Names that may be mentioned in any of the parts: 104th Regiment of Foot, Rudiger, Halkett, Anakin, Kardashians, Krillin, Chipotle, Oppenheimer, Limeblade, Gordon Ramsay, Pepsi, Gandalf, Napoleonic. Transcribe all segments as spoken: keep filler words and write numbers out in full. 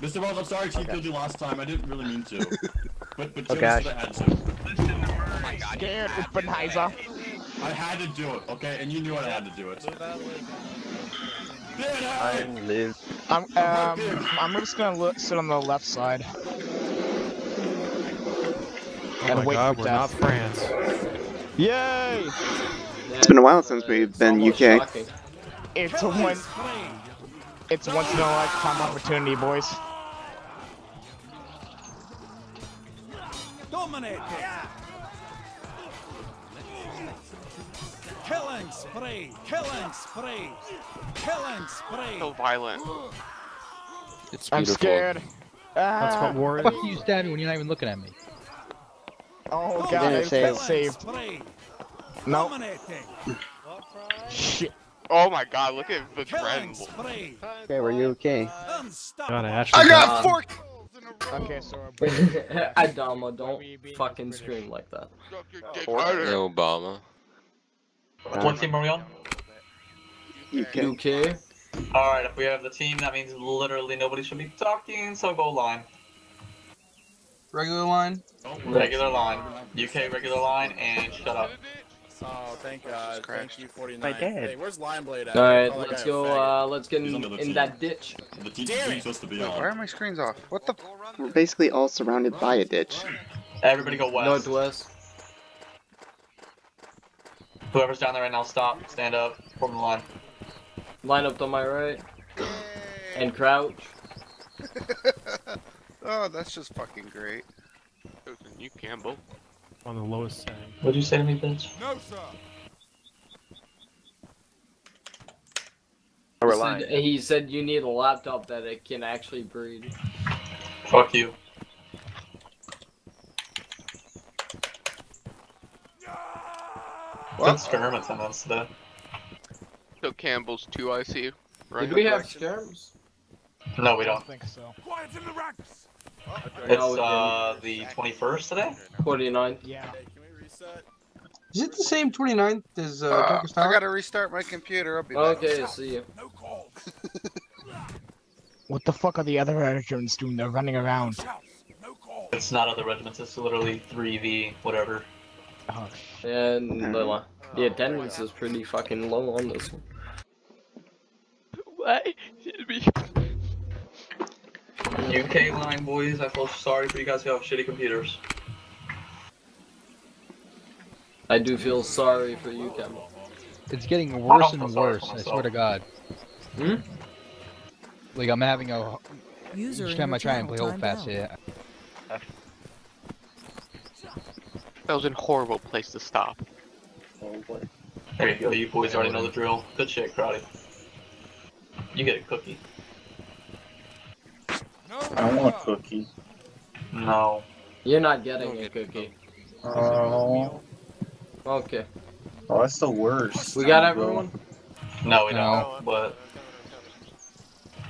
Mister Wells, I'm sorry, Chief, okay. Killed you last time. I didn't really mean to. but but oh, gosh. I had to. Oh my God! Scared Oppenheimer. I had to do it, okay? And you knew I had to do it. I'm live. I'm um. I'm just gonna look, sit on the left side. Oh my God, we're not France. Yay! It's been a while since we've been U K. It's a one. It's once in a lifetime opportunity, boys. Dominate. Killing spree. Killing spree. Killing spree. So violent. It's beautiful. I'm scared. That's what war is. What the fuck are you stabbing when you're not even looking at me? Oh god, I got saved. No. Nope. Shit. Oh my god, look at the trend. Okay, were you okay? God, I, I got four kills in a row! Okay, so Adama, don't fucking scream like that. Obama. What team are we on? U K. Alright, if we have the team, that means literally nobody should be talking, so go line. Regular line? Regular line. U K regular line, and shut up. Oh, thank God. Thank you, forty-nine. My dad. Hey, where's Limeblade at? Alright, let's go, uh, let's get in, in that ditch. The ditch is supposed to be on. Why are my screens off? What the f- We're basically all surrounded by a ditch. Everybody go west. Northwest. Whoever's down there right now, stop, stand up, form the line. Line up to my right. And crouch. Oh, that's just fucking great. You Campbell. On the lowest side. What'd you say to me, bitch? No, sir! He said, he said you need a laptop that it can actually breathe. Fuck you. What? Skirms on us today. So Campbell's two, I see. Did we have skirms? No, we don't. I don't think so. Quiet in the ranks! It's uh the twenty-first today? twenty-ninth. Yeah. Hey, can we reset? Is it the same twenty-ninth as uh, uh Darkest Tower? I gotta restart my computer, I'll be back. Okay, see you. No calls. What the fuck are the other regiments doing? They're running around. No calls. It's not other regiments, it's literally three V whatever. Oh. And the uh, the attendance is pretty fucking low on this one. Why did we U K line, boys, I feel sorry for you guys who have shitty computers. I do feel sorry for you, Kevin. It's getting worse and worse, I swear to God. Hmm? Like, I'm having a... User each time I try and play old fast, yeah. That was a horrible place to stop. There you go, you boys already know the drill. Good shit, Crowdy. You get a cookie. I want a cookie. No. You're not getting a cookie. Oh. Uh, okay. Oh, that's the worst. We got everyone? No, we don't, no. But...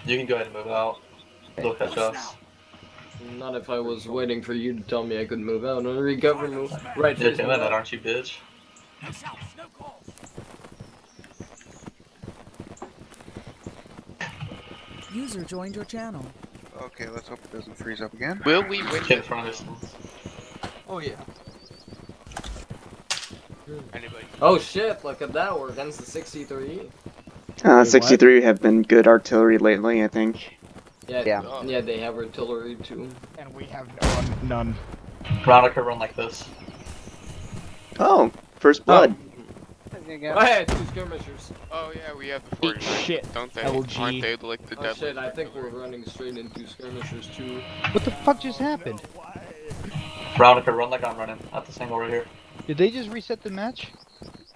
You can go ahead and move out. They'll catch us. Not if I was waiting for you to tell me I could move out. No, recover move. Right, you're doing that, aren't you, bitch? User joined your channel. Okay, let's hope it doesn't freeze up again. Will we win? Get in front of this. Oh yeah. Anybody? Oh shit! Look at that. We're against the sixty-three. Uh, sixty-three have been good artillery lately, I think. Yeah. Yeah. Yeah, they have artillery too. And we have no one, none. Veronica, run like this. Oh, first blood. Oh. Go ahead, two skirmishers. Oh yeah, we have the forty-nine. Shit. Don't they? L G. Aren't they like the devil? Oh shit, I think we're running straight into skirmishers too. What the fuck just happened? Veronica, run like I'm running. At this angle right here. Did they just reset the match?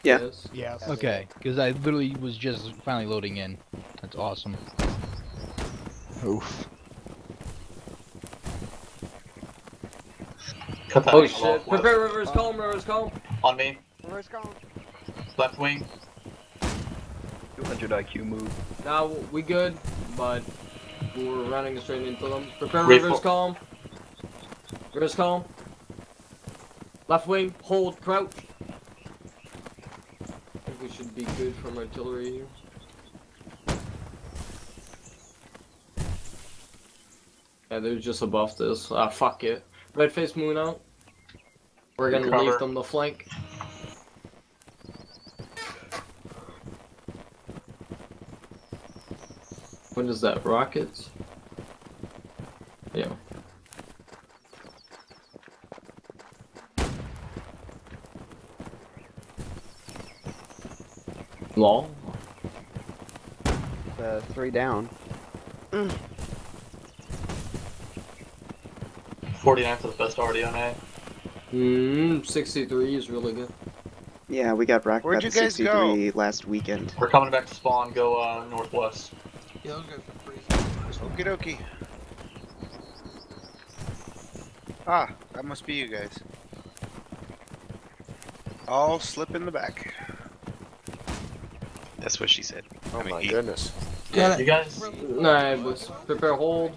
Yeah. Yes. Yes. Okay, because I literally was just finally loading in. That's awesome. Oof. Oh shit. Prepare rivers, calm, rivers, calm. On me. Rivers, calm. Left wing. two hundred I Q move. Nah, we good, but we're running straight into them. Prepare reverse calm. Reverse calm. Left wing, hold, crouch. I think we should be good from artillery here. Yeah, they're just above this. Ah, fuck it. Red face moon out. We're gonna Cover. leave them the flank. What is that? Rockets? Yeah. Lol. Uh, three down. Mm. forty-nine for the best R D N A. Mmm, sixty-three is really good. Yeah, we got rocked by the sixty-three go? last weekend. We're coming back to spawn, go uh, northwest. Yeah, those guys are pretty Okie dokie. Ah, that must be you guys. All slip in the back. That's what she said. Oh I mean, my eat. goodness. Yeah, you guys? No, it was prepare hold.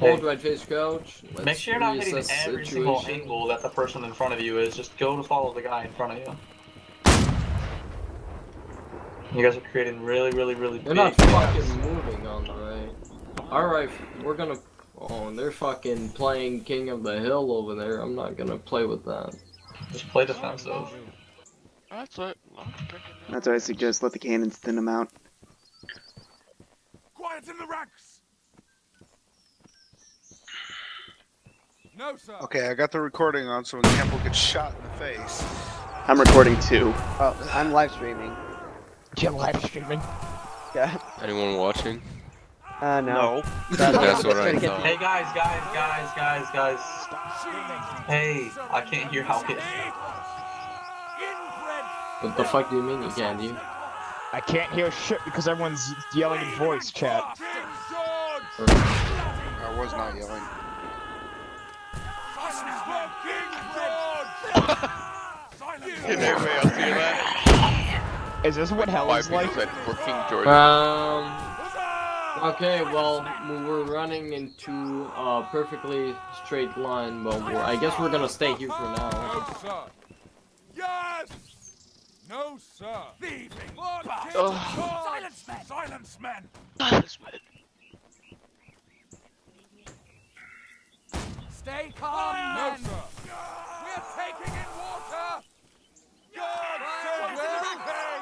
Hold hey. red face couch. Let's Make sure you're not hitting every situation. single angle that the person in front of you is. Just go to follow the guy in front of you. You guys are creating really, really, really they're big. They're not fucking guys. moving on the right. Alright, we're gonna... Oh, and they're fucking playing King of the Hill over there. I'm not gonna play with that. Just play defensive. That's what... That's what I suggest. Let the cannons thin them out. Quiet in the ranks! No, sir. Okay, I got the recording on, so when Campbell gets shot in the face. I'm recording too. Oh, I'm live streaming. Yeah, live streaming. Yeah. Anyone watching? Uh, no. no. That's, That's what I thought. Hey guys, guys, guys, guys, guys. Hey, I can't hear how it. What the fuck do you mean you can't hear? I can't hear shit because everyone's yelling in voice chat. I was not yelling. Is this what hell is like? Um. Okay, well, we're running into a perfectly straight line, but we're, I guess we're gonna stay here for now. Yes. No, sir. Thieving. Oh. Silence, men. Silence, men. Silence, men. Stay calm, Fire. no, sir. Yeah. We're taking in water. Yeah. Yeah.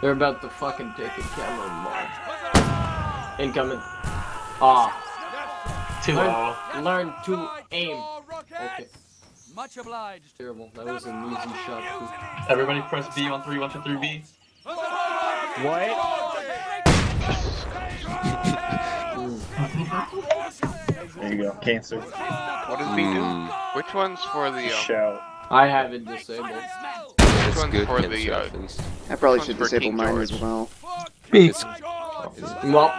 They're about to fucking take a camera mark. Incoming. Ah. Too low. Learn to aim. Okay. Much obliged. Terrible. That was an easy shot. Everybody press B on three, one, two, three, B. What? There you go. Cancer. What does B do? Mm. Which one's for the... Um... Shout. I have it disabled. Which one's good for the... Uh... I probably should disable mine as well. B. Well,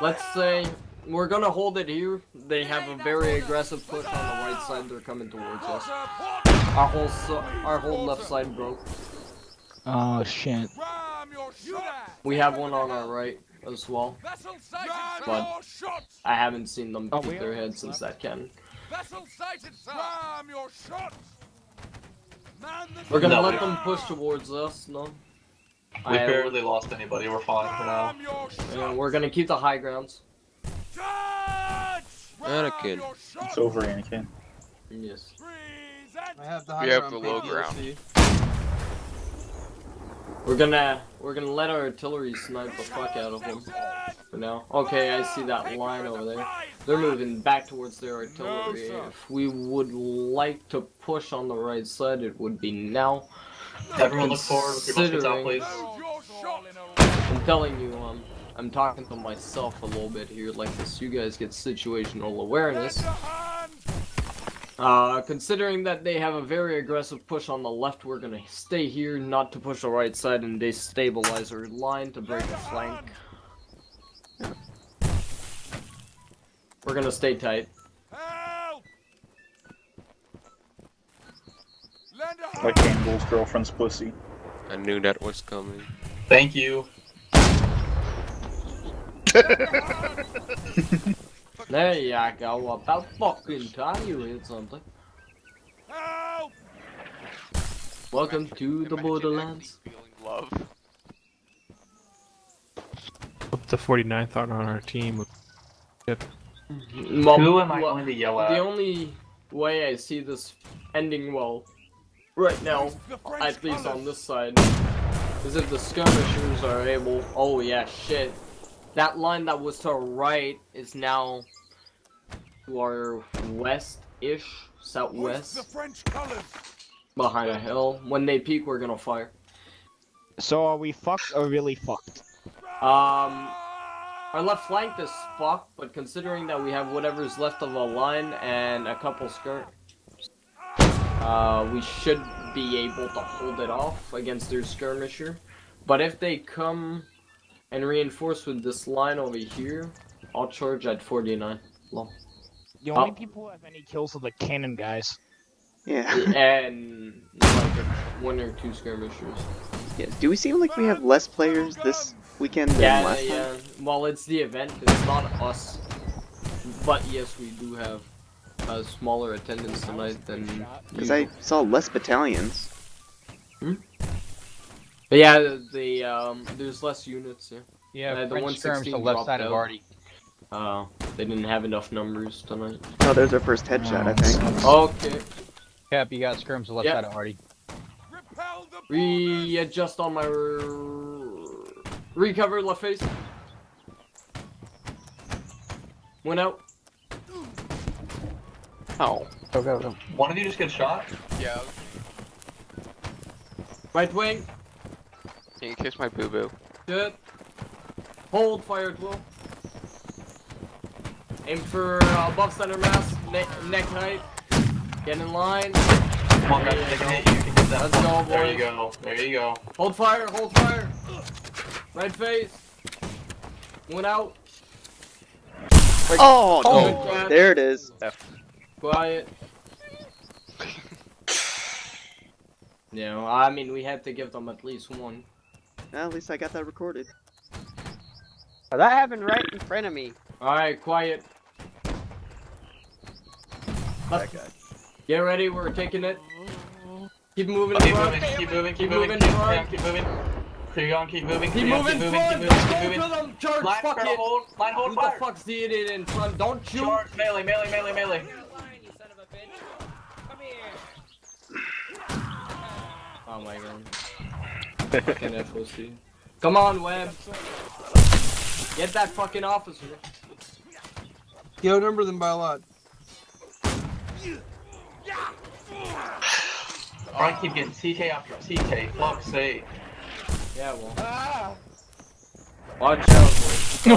let's say... We're gonna hold it here. They have a very aggressive push on the right side. They're coming towards us. Our whole so our whole left side broke. Oh shit. We have one on our right as well, but I haven't seen them keep oh, their heads since that cannon. We're gonna no, let we them push towards us. No. We I barely haven't. lost anybody. We're fine for now. And we're gonna keep the high grounds. Anakin. It's over, Anakin. Yes. I have the high we have the low ground. We're gonna we're gonna let our artillery snipe the fuck out of them for now. Okay, I see that line over there. They're moving back towards their artillery. If we would like to push on the right side, it would be now. Everyone look forward with your muskets out, please. I'm telling you, um. I'm talking to myself a little bit here like this. You guys get situational awareness. Uh, considering that they have a very aggressive push on the left, we're gonna stay here, not to push the right side, and destabilize our line to break a flank. We're gonna stay tight. Like Campbell's girlfriend's pussy. I knew that was coming. Thank you. There you go, about fucking time you hit something. Help! Welcome imagine, to the Borderlands. Love. Up to forty-ninth on our team. Yep. Well, who am I well, going to yell at? The only way I see this ending well right now, at least on this side, is if the skirmishers are able. Oh yeah, shit. That line that was to our right is now to our west-ish, southwest, behind a hill. When they peek, we're gonna fire. So are we fucked or really fucked? Um, our left flank is fucked, but considering that we have whatever's left of a line and a couple skirts, uh, we should be able to hold it off against their skirmisher. But if they come and reinforce with this line over here, I'll charge at forty-nine. Long. The only oh. people who have any kills are the cannon guys. Yeah. And like one or two skirmishers. Yeah. Do we seem like we have less players this weekend than yeah, last yeah. time? Yeah. Well, it's the event. It's not us. But yes, we do have a smaller attendance tonight than. Because I saw less battalions. Hmm. But yeah, the um, there's less units. Yeah. Yeah. Uh, the one sixteen dropped left side out. Of Artie. Oh, uh, they didn't have enough numbers tonight. Oh, there's our first headshot, oh, I think. Okay. Cap, you got skirms to left yep. side of Hardy. Readjust on my... Recover left face. Went out. Ow. Go, go, go. One of you just get shot? Yeah. Right wing. Can you kiss my boo-boo? Good. Hold fire, Will. Aim for uh, above center mass, ne neck height. Get in line. Come on, guys, take a hit. You can get that. Let's go, boys. There you go. There you go. Hold fire. Hold fire. Right face. Went out. Break. Oh, oh no. There it is. Quiet. You know, I mean, we had to give them at least one. Well, at least I got that recorded. Oh, that happened right in front of me. All right, quiet. That guy. Get ready, we're taking it. Keep moving, keep moving, keep moving, keep moving, keep moving. Keep going, keep moving, keep moving, keep moving, keep moving, keep moving. Charge, fuck it. Line hold, fire. Who the fuck's did it in front? Don't shoot. Charge, melee, melee, melee, melee. Oh my god. Fucking F O C. Come on, Webb. Get that fucking officer. You outnumber them by a lot. I keep getting T K after T K, fuck's sake. Yeah, well. Ah. Watch out, boys.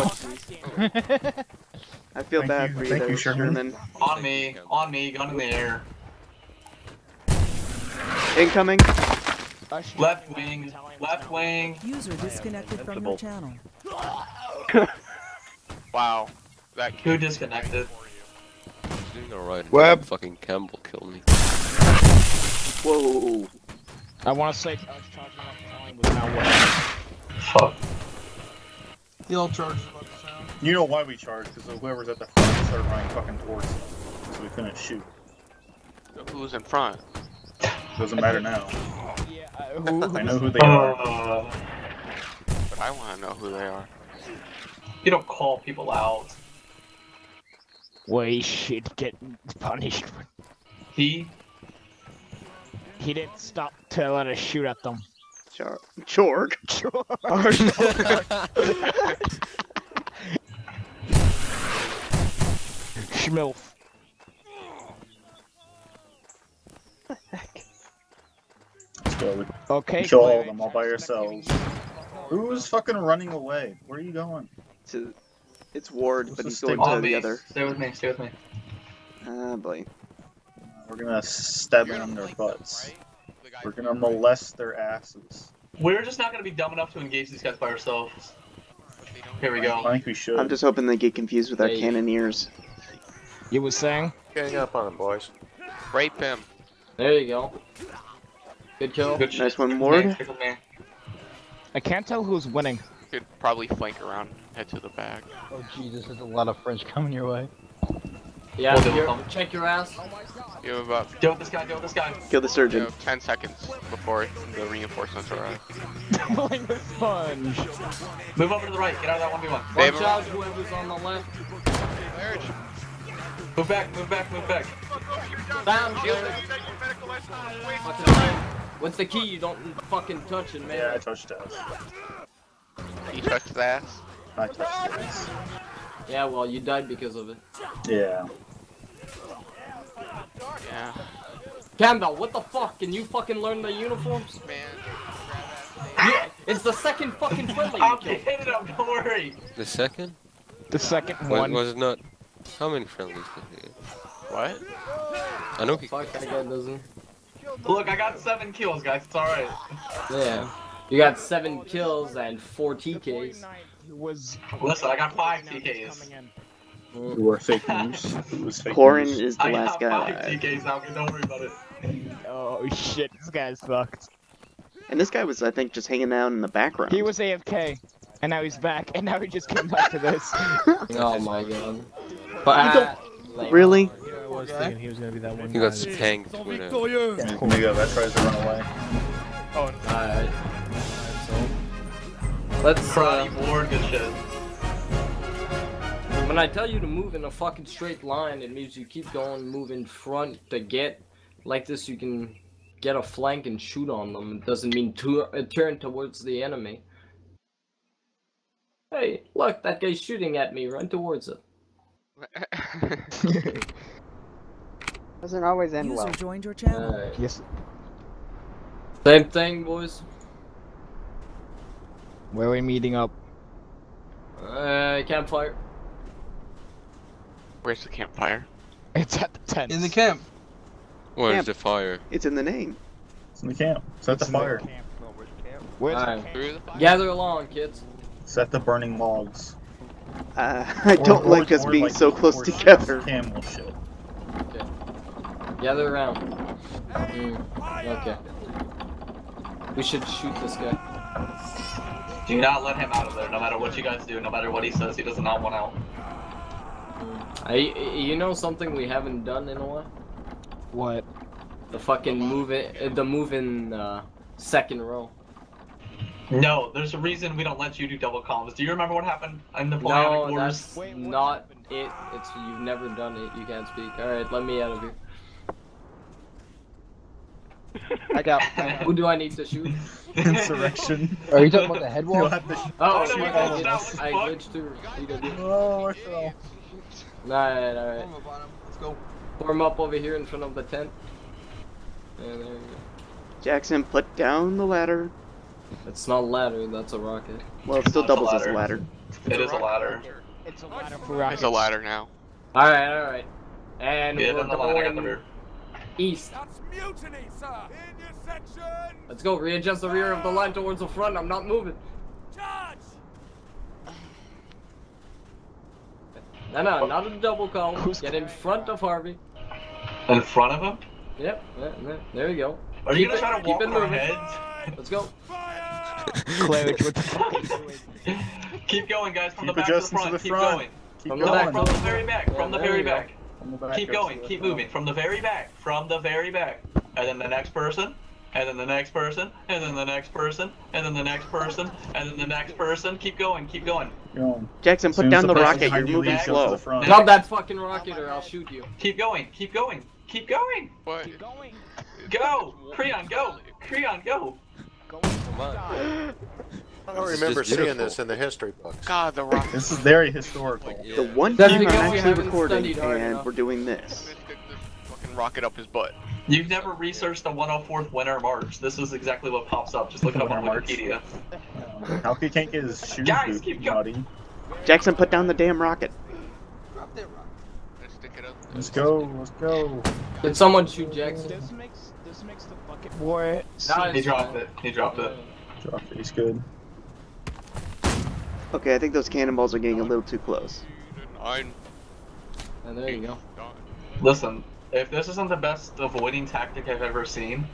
I feel Thank bad you. for Thank you, Sherman. Sherman. On me, on me, gun in the air. Incoming. Left wing, left wing. User disconnected from your channel. Wow. That Who disconnected? Right Web. Fucking Campbell killed me. Whoa. I want to say I was charging up the line with now what? Fuck. You don't charge. You know why we charged? Because whoever's at the front started running fucking towards us. So we couldn't shoot. Who's in front? Doesn't matter now. Yeah, uh, who, I know who they are. Uh, but I want to know who they are. You don't call people out. We should get punished. He? He didn't stop telling us to shoot at them. Chorg. Chorg. Chorg. Schmilf. Okay. Kill all of them all by yourselves. Who's fucking running away? Where are you going? To... It's Ward, Let's but he's going to the me. other. Stay with me, stay with me. Ah, uh, boy. Uh, we're gonna stab them in their butts. Them, right? the we're gonna molest right. their asses. We're just not gonna be dumb enough to engage these guys by ourselves. Here we go. I think we should. I'm just hoping they get confused with our hey. cannoneers. You was saying? Gang up on him, boys. Rape him. There you go. Good kill. Good nice one, Ward. I can't tell who's winning. Could probably flank around, head to the back. Oh Jesus, there's a lot of French coming your way. Yeah, we'll check your ass. Oh my God. You have about... Deal with this guy, deal with this guy. Kill the surgeon. You have ten seconds before the reinforcements arrive. Blame the sponge. Move over to the right, get out of that one v one. Watch out, whoever's on the left. Urge. Move back, move back, move back. Down, what's the key? You don't fucking touch it, man. Yeah, I touched it. You touched his ass? I touched his ass. Yeah, well, you died because of it. Yeah. Yeah. Gandalf, what the fuck? Can you fucking learn the uniforms? Man. Yeah, it's the second fucking friendly. I'll get it up, don't worry. The second? The second when one. Was not. How many friendlies did he get? What? I know he fuck that guy doesn't. Look, I got seven kills, guys. It's alright. Yeah. You got seven kills and four T Ks. Was... Listen, I got five T Ks. You were fake news. It was fake Corrin news. Is the I last guy. I got five T Ks now, don't worry about it. Oh shit, this guy's fucked. And this guy was, I think, just hanging out in the background. He was A F K, and now he's back, and now he just came back to this. Oh my god. But uh, really? Yeah, I was thinking he was gonna be that one. He got spanked. Yeah, cool. That tries to run away. Oh, no. Alright. Right, so. Let's try uh, more good shit. When I tell you to move in a fucking straight line, it means you keep going, move in front to get. Like this, you can get a flank and shoot on them. It doesn't mean to uh, turn towards the enemy. Hey, look, that guy's shooting at me. Run towards it. Doesn't always end well. User joined your channel. Right. Yes. Same thing, boys. Where are we meeting up? Uh, campfire. Where's the campfire? It's at the tent. In the camp. Where's the fire? It's in the name. It's in the camp. Set the fire. Where's the camp? Gather along, kids. Set the burning logs. Uh, I or, don't or, like us being like, so close together. Camel shit. Okay. Gather around. Mm. Okay. We should shoot this guy. Do not let him out of there, no matter what you guys do, no matter what he says, he does not want out. I, you know something we haven't done in a while? What? The fucking move in, the move in, uh, second row. No, there's a reason we don't let you do double columns. Do you remember what happened in the Napoleonic Wars? No, that's Wait, not happened? it. It's you've never done it. You can't speak. All right, let me out of here. I got. Who do I need to shoot? Insurrection. Are you talking about the head wall? Oh, oh no, I, did, I glitched through. Oh, I fell. All right, all right. Let's go. Form up over here in front of the tent. Yeah, there you go. Jackson, put down the ladder. It's not a ladder, that's a rocket. Well, it still doubles as a ladder. It is a ladder. It's a ladder for rockets. It's a ladder now. Alright, alright. And we're going east. That's mutiny, sir! In your section! Let's go, readjust the rear of the line towards the front, I'm not moving. Charge! No, no, not a double column. Get in front of Harvey. In front of him? Yep, yeah, there we go. Are you gonna try to walk on our heads? Let's go. Clay, what the fuck are you doing? Keep going, guys. From keep the back to the front. To the keep front. going. Keep from, going. The back, from the very back. Yeah, from the very back. back. Keep going. Keep moving. From the very back. From the very back. And then the next person. And then the next person. And then the next person. And then the next person. And then the next person. Keep going. Keep going. Jackson, put Soon down the, the rocket. You're moving slow. Drop that fucking rocket, or I'll shoot you. Keep going. Keep going. Keep going. What? Keep going. Go, Creon. Go, Creon. Go. I don't remember seeing this in the history books. God, the rock. This is very historical. Yeah. The one time we're actually recording, and we're doing this. Fucking rocket up his butt. You've never researched the one oh fourth Winter March. This is exactly what pops up. Just look it up on Wikipedia. How he can't get his shoes Guys, boot, keep going. Jackson, put down the damn rocket. Drop that rocket. Let's stick it up. Let's go. Let's go. Did someone shoot Jackson? This makes this makes the bucket war. Nah, he dropped it. He dropped it. Dropped it. He's good. Okay, I think those cannonballs are getting a little too close. And there you go. Listen, if this isn't the best avoiding tactic I've ever seen.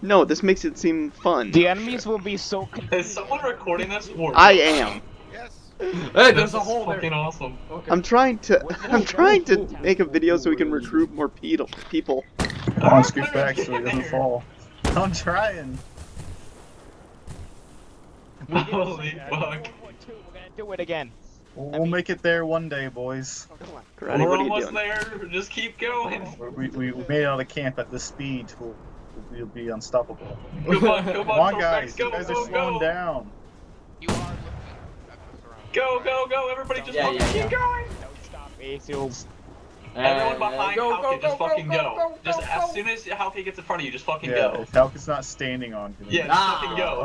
No, this makes it seem fun. The enemies will be so confused. Is someone recording this? Or I am. Yes. Hey, there's a hole there. Fucking awesome. Okay. I'm trying to. I'm trying to make a video so we can recruit more people. I want to scoot back so he doesn't fall. I'm trying. Holy fuck. We're gonna do it again. We'll, we'll I mean, make it there one day, boys. Oh, come on. Karate, we're almost there. Just keep going. We, we, we made it out of camp at this speed. We'll, we'll be unstoppable. Come on, come on, come on guys. Go, you guys go, are slowing go. Down. You are looking at go, go, go. Everybody just yeah, fucking yeah, keep yeah. going. Don't stop me. Uh, Everyone behind go, Halka, go, just go, fucking go. go, go, go just go, as go. soon as Halka gets in front of you, just fucking yeah, go. Halka's not standing on him. Yeah, just ah, fucking go.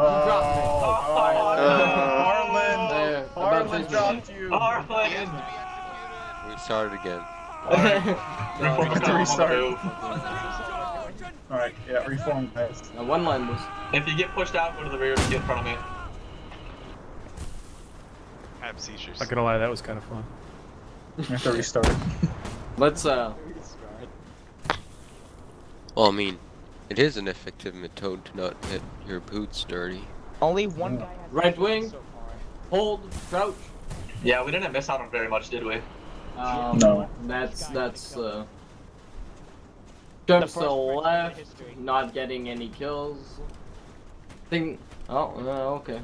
Oh, oh, Harlan! Harlan dropped you! Harlan! We started again. Alright, restart. Alright, yeah, reform guys. Now one line was... If you get pushed out, go to the rear and get in front of me. I have seizures. Not gonna lie, that was kind of fun. I have to restart. Let's, uh... Well, I mean, it is an effective method to not get your boots dirty. Only one guy has right wing, so far. Hold, crouch. Yeah, we didn't miss out on very much, did we? Um, no. That's, that's, uh... jumps to the left, not getting any kills. Thing. Oh, uh, okay.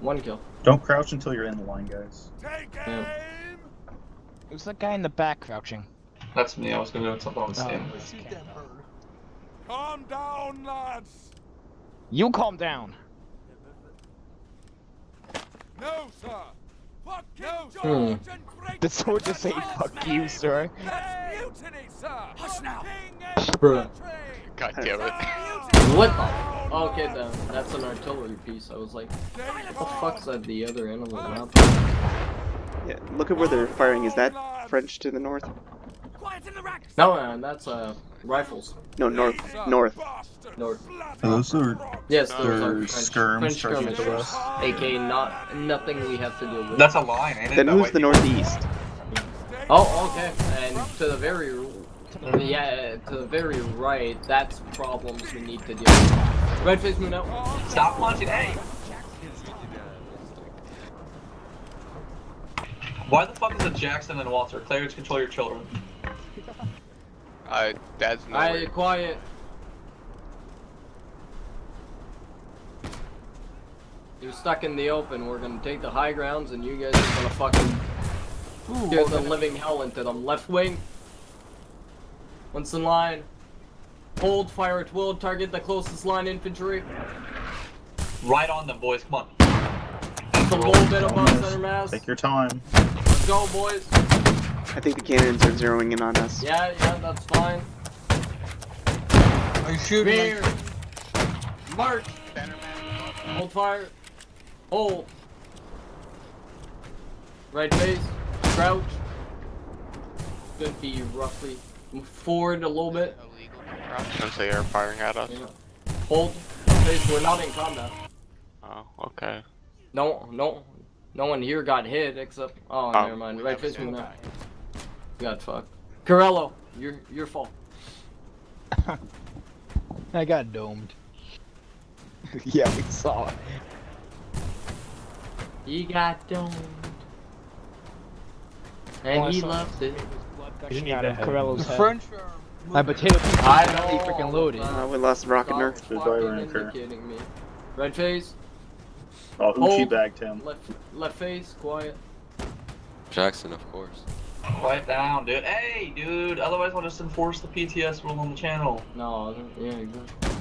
One kill. Don't crouch until you're in the line, guys. Take yeah. aim! Who's that guy in the back crouching? That's me, I was gonna do something on the stand. Calm down, lads! You calm down! No, sir! Fuck no, sir! Hmm. The sword just say fuck you, sir. That's mutiny, sir! Hush now! Bruh. God damn it. What? Oh, okay, then. That's an artillery piece. I was like, what the fuck's at the other end of the map? Yeah, look at where they're firing. Is that French to the north? No, man, that's uh, rifles. No, north, north, north. Those are yes, those are skirms, French skirmish, aka not nothing we have to do with. That's a line. Ain't then it who's the northeast? Oh, okay, and to the very yeah, to the very right. That's problems we need to deal with. Red face, move out. Stop launching, hey. Why the fuck is it Jackson and Walter? Clarence, control your children. I. That's not. I quiet. You're stuck in the open. We're gonna take the high grounds, and you guys are gonna fucking scare the living hell into them. Left wing. Once in line. Hold, fire at will. Target the closest line infantry. Right on them, boys. Come on. Just a little bit above center mass. Take your time. Let's go, boys. I think the cannons are zeroing in on us. Yeah, yeah, that's fine. I shoot here. Mark. Hold fire. Hold. Right face. Crouch. Could be roughly forward a little bit. Since they are firing at us. Yeah. Hold. Face. We're not in combat. Oh, okay. No, no, no one here got hit except. Oh, oh never mind. Right face. Move out. God fuck. Corello, your your fault. I got domed. Yeah, we saw it. He got domed. And oh, he loved it. You need out of Corello's head. French I potato I know freaking loaded. Uh, we lost rocket nerf. You're kidding me. Red face. Oh, Uchi bagged him. Left, left face, quiet. Jackson, of course. Quiet down, dude. Hey, dude. Otherwise, I'll just enforce the P T S rule on the channel. No, yeah, exactly.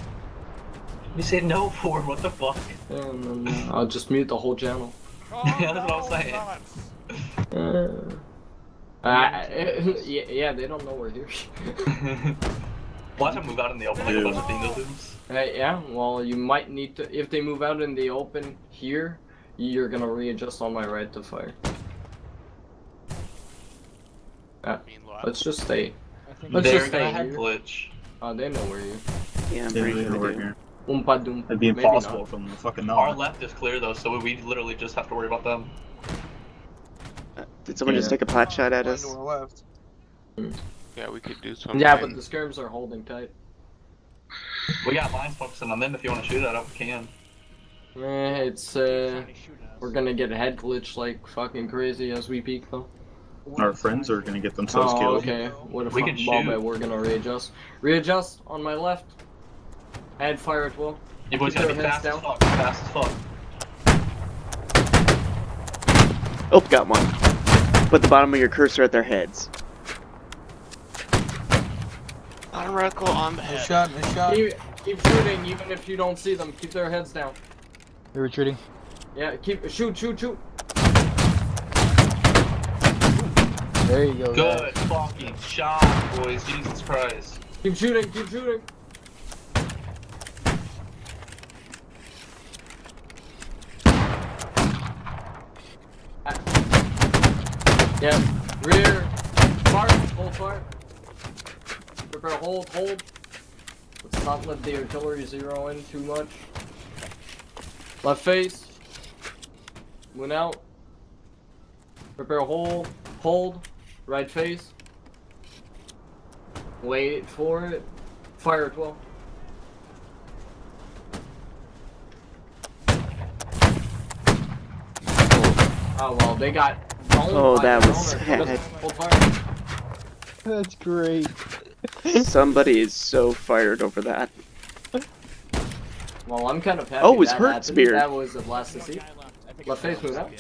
We said no for what the fuck? Yeah, no, no. I'll just mute the whole channel. Yeah, that's what I'm saying. Uh, uh, yeah, yeah, they don't know we're here. Watch them move out in the open like a bunch of bingo looms. Uh, yeah, well, you might need to. If they move out in the open here, you're gonna readjust on my right to fire. Uh, let's just stay. Let's just stay here. Oh, they know where you. Yeah, I'm pretty sure we're here. It'd be impossible from the fucking north. Our left is clear though, so we literally just have to worry about them. Uh, did someone yeah. just take a pot shot at us? Left. Yeah, we could do something. Yeah, but the skirms are holding tight. We got lines focusing on them. If you want to shoot at them, we can. Eh, it's uh, we're gonna get a head glitch like fucking crazy as we peek though. Our friends are gonna get themselves oh, killed. Okay. What if we can bomb it? We're gonna readjust. Readjust on my left. Add fire at will. You boys gotta be fast as fuck. Fast as fuck. Oh, got one. put the bottom of your cursor at their heads. Bottom reticle on the head. Nice shot, nice shot. Keep, keep shooting even if you don't see them. Keep their heads down. They're retreating. Yeah, keep, shoot, shoot, shoot. There you go. Good guys. Fucking shot, boys. Jesus Christ. Keep shooting, keep shooting. Yeah, rear, fire, hold fire. Prepare, hold, hold. Let's not let the artillery zero in too much. Left face. Moon out. Prepare, hold, hold. Right face. Wait for it. Fire at twelve. Oh well, they got... Oh, that was sad. That's great. Somebody is so fired over that. Well, I'm kind of happy. Oh, it was Hertzbeard. That was the last to see. Left face was out.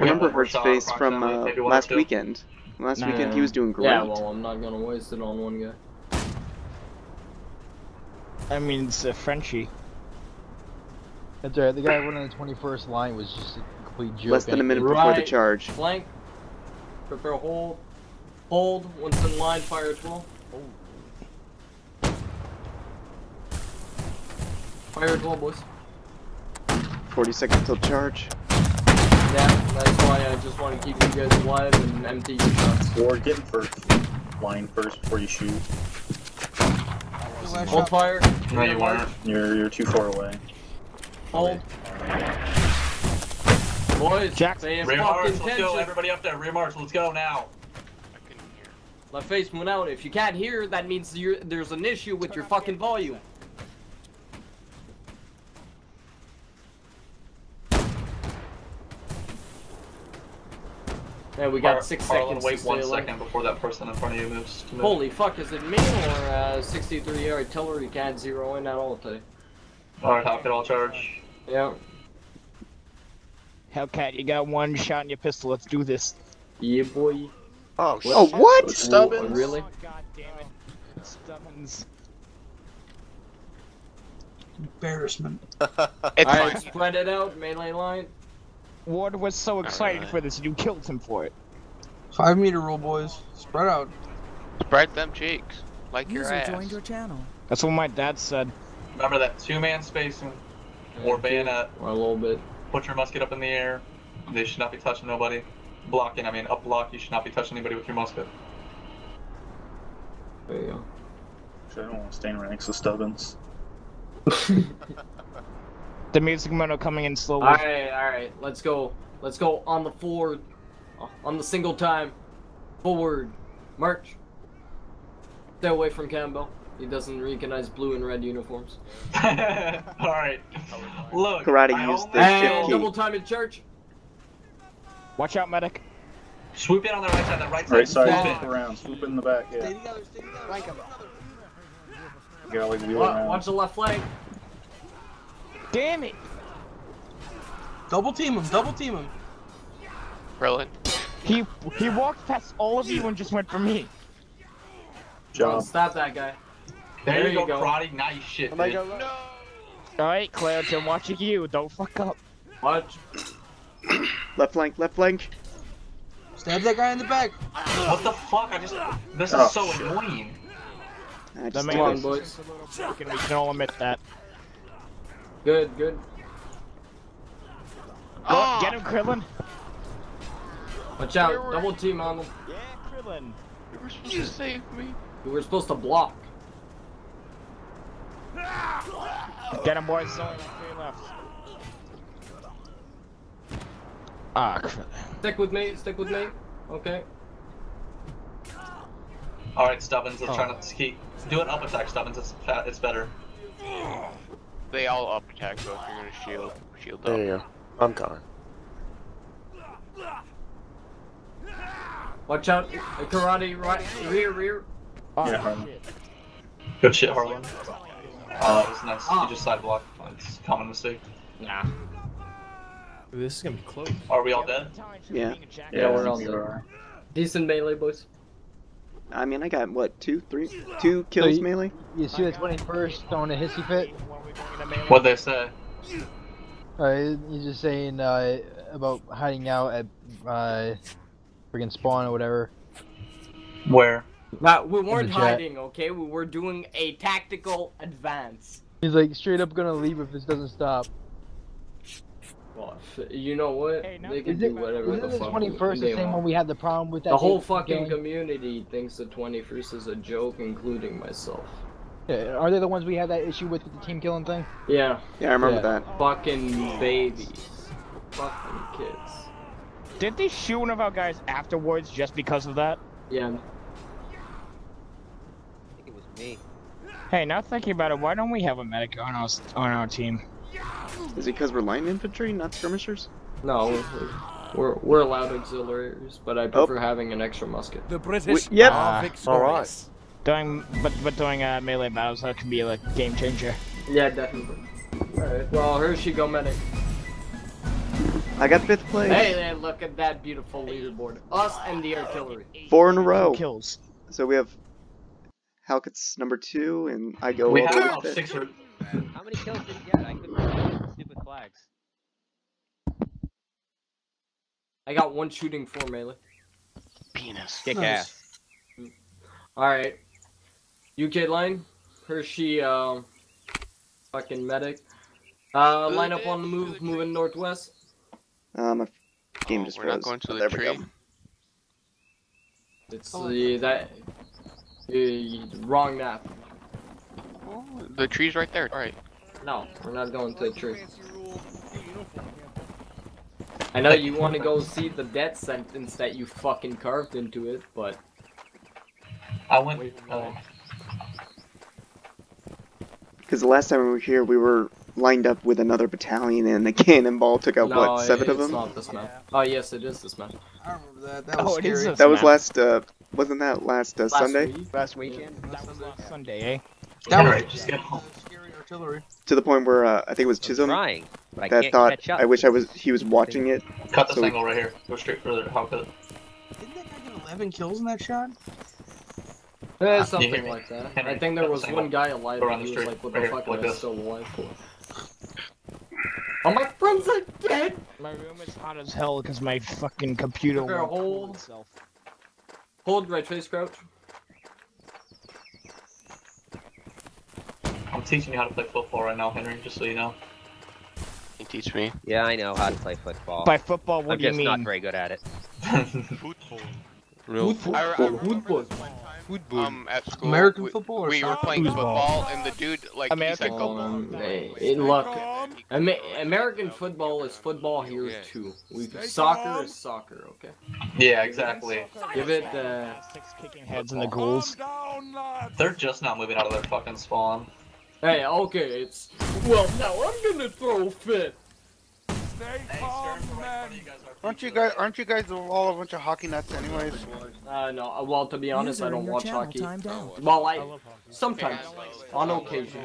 Remember Hertzface from uh, last weekend. Last nah. weekend he was doing great. Yeah, well, I'm not gonna waste it on one guy. I mean, it's a Frenchie. That's right. The guy who went on the twenty-first line was just... Less than a minute before right. the charge. Flank. Prepare hold. Hold. Once in line, fire at twelve. Oh. Fire at twelve, boys. forty seconds till charge. Yeah, that's why I just want to keep you guys alive and empty your shots. Or get first. Line first before you shoot. Hold shot. Fire. No, you weren't. You're, you're too far away. Hold. Boys, Jack, Ray Marsh, let's tension. Go. Everybody up there. Ray Marsh, let's go now. I couldn't hear. Left face, moon out. If you can't hear, that means you're, there's an issue with Turn your fucking volume. Yeah, we got Par six Harlan, seconds. Wait to one second alert. Before that person in front of you moves. To move. Holy fuck, is it me or uh, sixty-three artillery can't zero in at all today? Alright, Hopkins, I'll charge. Yeah. Hellcat, you got one shot in your pistol. Let's do this. Yeah, boy. Oh, what? Oh, what? Stubbins. Oh, really? Oh, God damn it. Stubbins. Embarrassment. Alright, spread it out, melee line. Ward was so excited right. for this, you killed him for it. Five meter rule, boys. Spread out. Spread them cheeks. Like User your ass. Joined your channel. That's what my dad said. Remember that two-man spacing or bayonet. Or a little bit. Put your musket up in the air. They should not be touching nobody. Blocking, I mean, up block, you should not be touching anybody with your musket. There you go. Sure, I don't want to stay in ranks with Stubbins. The music mono coming in slowly. Alright, alright, let's go. Let's go on the forward. On the single time. Forward. March. Stay away from Campbell. He doesn't recognize blue and red uniforms. Alright. Look. Karate used the shift key. Double time in church. Watch out, medic. Swoop in on the right side. The right side. Right side. Swoop around. Swoop in the back. Yeah. Stay together. Stay together. Like him. Gotta like wheel around. Watch the left flank. Damn it. Double team him. Double team him. Brilliant. He he walked past all of you and just went for me. Job. Stop that guy. There, there you, you go, Karate. Nice shit, dude. No. Alright, Clareton, watching you. Don't fuck up. Watch. Left flank, left flank. Stab that guy in the back. What the fuck? I just... This oh, is so shit. Annoying. I just come on, boys. We can, we can all admit that. Good, good. Oh. Get him, Krillin. Watch out. Were... Double team on him. Yeah, Krillin. You were supposed to save me. You were supposed to block. Get him, boys. Sorry, three left. Ah, crap. Stick with me. Stick with me. Okay. All right, Stubbins. Let's oh. try not to keep. Do an up attack, Stubbins. It's it's better. They all up attack, so if you're gonna shield, shield up. There you go. I'm coming. Watch out. A karate right rear rear. Oh, yeah. Shit. Good shit, Harlan. Oh, that was nice. Oh. You just sidewalk. It's a common mistake. Nah. This is gonna be close. Are we all dead? Yeah. Yeah, we're all dead. Decent melee, boys. I mean, I got, what, two, three, two kills so you, melee? You see the twenty-first throwing a hissy fit? What'd they say? Uh, he's just saying uh, about hiding out at uh, friggin' spawn or whatever. Where? Now, we weren't hiding, okay? We were doing a tactical advance. He's like, straight up gonna leave if this doesn't stop. Well, you know what? Hey, they can do it, whatever the fuck they want. Isn't the twenty-first the same when we had the problem with that? The whole fucking community thinks the twenty-first is a joke, including myself. Yeah, are they the ones we had that issue with with the team killing thing? Yeah. Yeah, I remember yeah. that. Fucking babies. Fucking kids. Didn't they shoot one of our guys afterwards just because of that? Yeah. I think it was me. Hey, now thinking about it, why don't we have a medic on our, on our team? Is it because we're line infantry, not skirmishers? No, we're we're allowed auxiliaries, but I prefer oh. having an extra musket. The British we, yep. Uh, all right. Doing but but doing uh, melee battles that can be a like, game changer. Yeah, definitely. All right. Well, here she go, medic. I got fifth place. Hey, hey, look at that beautiful leaderboard. Us and the artillery. Four in a row. Kills. So we have Halkett's number two, and I go. We have about six or. How many kills did you get? I couldn't remember. Stupid flags. I got one shooting for melee. Penis. Kick nice. Ass. Alright. U K line. Hershey, uh, fucking medic. Uh, line up on the move, moving northwest. Um, my game just froze. We're not going to the tree. It's the, that, uh, wrong map. The tree's right there. All right. No, we're not going to the tree. I know you want to go see the death sentence that you fucking carved into it, but I went. Because uh... the last time we were here, we were lined up with another battalion, and the cannonball took out no, what seven of them. No, it's not this map. Oh yes, it is this map. I remember that. That was oh, scary. That map. was last. Uh, wasn't that last, uh, last Sunday? Week? Last weekend. Yeah, that was last yeah. Sunday, eh? That right, just get home. To the point where uh, I think it was Chisholm trying, I that thought I wish I was he was watching it. Cut this so angle right here. Go straight further. How could it? Didn't that guy get eleven kills in that shot? Eh, uh, something like that. Henry, I think there was one guy alive and he was like, what the right fuck am like I still alive for? Oh, my friends are dead! My room is hot as hell because my fucking computer won't hold itself. Hold right face crouch. I'm teaching you how to play football right now, Henry, just so you know. You teach me? Yeah, I know how to play football. By football, what I'm do you mean? I'm just not very good at it. Football. Real football. Football. Football. Um, at school, American we, football or We were playing football, football, and the dude, like, American he's like, um, hey, hey, look, Amer American football is football here, yeah. too. We, soccer on. is soccer, okay? Yeah, exactly. Give it the... Uh, six kicking heads in the goals. They're just not moving out of their fucking spawn. Hey, okay, it's... Well, now I'm gonna throw a fit! Stay calm, man! Aren't you guys, aren't you guys all a bunch of hockey nuts anyways? Uh, no, well, to be honest, I don't watch hockey. Well, I... sometimes. On occasion.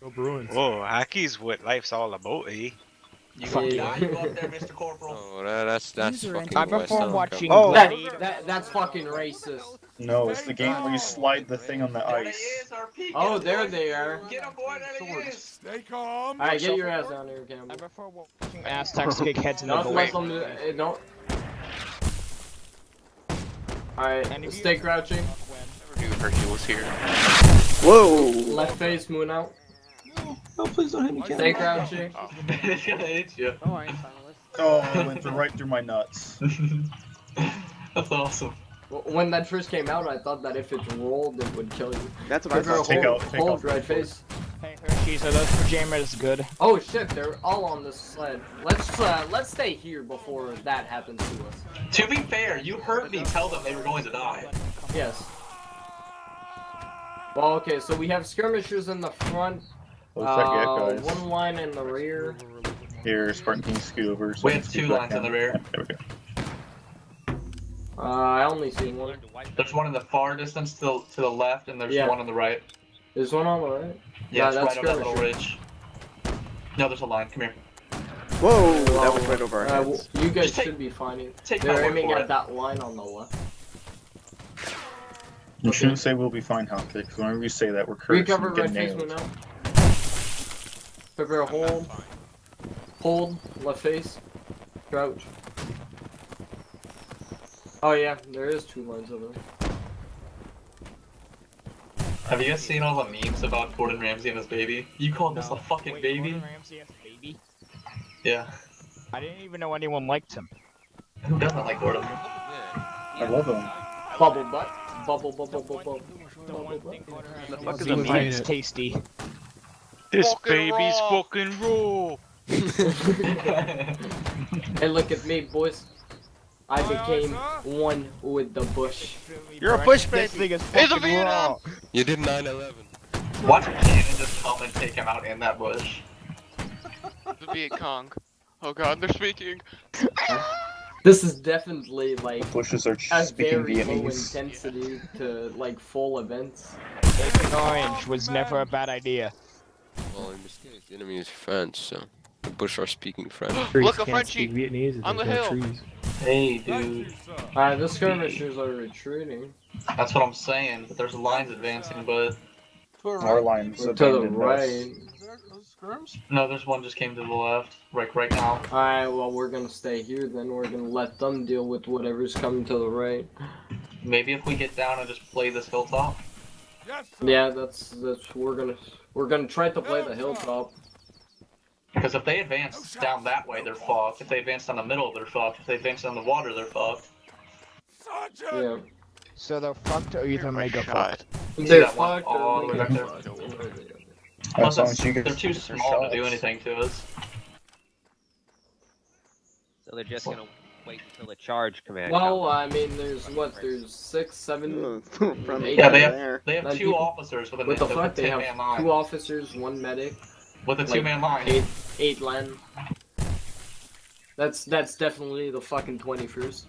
Go Bruins. Whoa, hockey's what life's all about, eh? You fucking yeah. you up there, Mister Corporal. Oh, that, that's that's fucking I prefer watching. Oh, that, that that's fucking racist. No, it's the game where you slide the thing on the ice. Oh, there they are. Get them, boy, there it is. Stay calm. All right, get your ass down here, Campbell. I prefer watching Aztecs kick heads in the goal. Don't. Don't. All right, stay crouching. Dude, Hercules here. Whoa. Left face, moon out. No, please don't hit me, Ken. Stay crouching. Oh. It's gonna hit you. Oh, I ain't finalist. Oh, it went through, right through my nuts. That's awesome. When that first came out, I thought that if it rolled, it would kill you. That's what I thought. Take out, take out. Right face. Hey, Hershey's, are those pajamas good? Oh shit, they're all on the sled. Let's uh, let's stay here before that happens to us. To be fair, you heard me tell them they were going to die. Yes. Well, okay, so we have skirmishers in the front. Uh, one line in the rear. Here, Spartan King Scoobers. So we have two lines in the rear. There we go. Uh, I only see one. There's one in the far distance to the, to the left, and there's yeah. one on the right. There's one on the right? Yeah, no, it's that's right on that little ridge. No, there's a line. Come here. Whoa, whoa, that was right over our uh, heads. Well, you guys just should take, be finding. Take They're aiming at it. that line on the left. You okay. shouldn't say we'll be fine, Hopkick, because whenever you say that, we're cursed. Recover and get right nailed. Face Prepare hold. Hold, left face, crouch. Oh yeah, there is two lines over there. Have you guys seen all the memes about Gordon Ramsay and his baby? You called no. this a fucking Wait, baby? Gordon Ramsay has a baby? Yeah. I didn't even know anyone liked him. Who doesn't like Gordon? Yeah. I love him. Bubble butt. Bubble, bubble, bubble, bubble. The fuck is the meat's tasty. This fucking baby's raw. fucking raw. Hey, look at me, boys. I became one with the bush. You're a bush baby. This thing is fucking a raw. You did nine eleven. Watch Cannon just come and take him out in that bush. The Viet Cong. Oh god, they're speaking. This is definitely like the bushes are a very Vietnamese. low intensity yeah. to like full events. Taking orange was never a bad idea. Well, in this case, the enemy is French, so the bush are speaking French. Look, a Frenchie Vietnamese on the hill. Trees. Hey, dude. Alright, the skirmishers are retreating. That's what I'm saying. But there's lines advancing, but our lines to the right. No, this one just came to the left, like right now. Alright, well we're gonna stay here then, we're gonna let them deal with whatever's coming to the right. Maybe if we get down and just play this hilltop? Yes, yeah, that's, that's, we're gonna, we're gonna try to play the hilltop. Because if they advance down that way, they're fucked. If they advance down the middle, they're fucked. If they advance down the water, they're fucked. Yeah. So they're fucked or either mega fucked? They're fucked or mega fucked. Plus, they're, they're too small to do anything to us. So they're just gonna wait until the charge command. Well, I mean, there's what? There's six, seven, eight. Yeah, they have, they have two officers with a ten-man line. Two officers, one medic. With a two-man line. Eight, eight line. That's that's definitely the fucking twenty-first.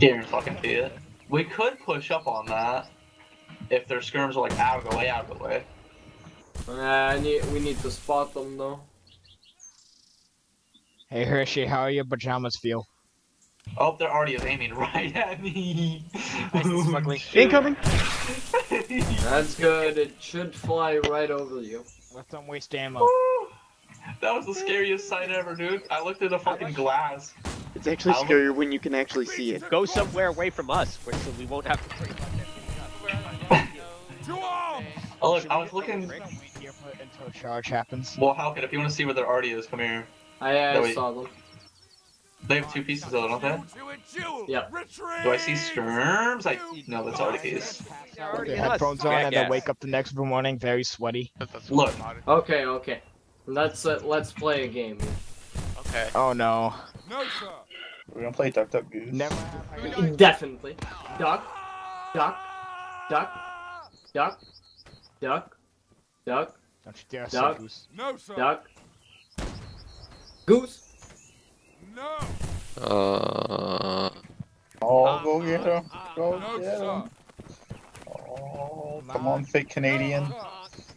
Damn fucking it. We could push up on that if their skirms are like out of the way, out of the way. Uh, I need, we need to spot them though. Hey Hershey, how are your pajamas feel? Oh, they're already aiming right at me. Incoming! That's good, it should fly right over you. Let's don't waste ammo. That was the scariest sight ever, dude. I looked at the fucking glass. It's actually I'll scarier look... when you can actually see it. Go somewhere away from us, so we won't have to worry about that. Oh, look, I was looking. Until charge happens. Well, Halkett, if you want to see where their arty is, come here. I, I we... saw them. They have two pieces of it, don't they? Yeah. Do I see skirms? I no, that's already case. Put their headphones on and they wake up the next morning very sweaty. Look. Okay, okay. Let's uh, let's play a game. Okay. Oh no. No sir. We're gonna play Duck Duck Goose. Never. Definitely. Duck. Duck. Duck. Duck. Duck, duck, Don't you dare duck, say goose. No, sir. duck, goose. No. Uh. Oh, uh, go get him! Go no, get him! Oh, come on, fake Canadian!